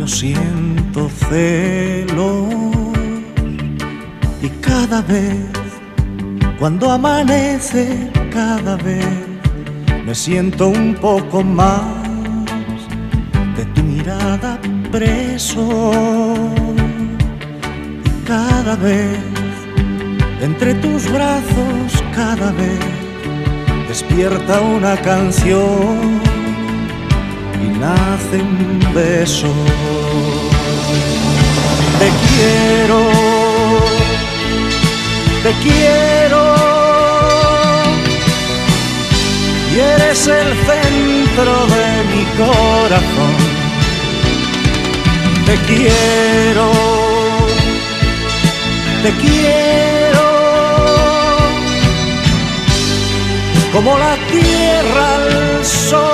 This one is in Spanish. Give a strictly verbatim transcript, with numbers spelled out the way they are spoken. Yo siento celos y cada vez cuando amanece, cada vez me siento un poco más de tu mirada preso, y cada vez entre tus brazos, cada vez despierta una canción y nace un beso. Te quiero, te quiero, y eres el centro de mi corazón. Te quiero, te quiero, como la tierra al sol.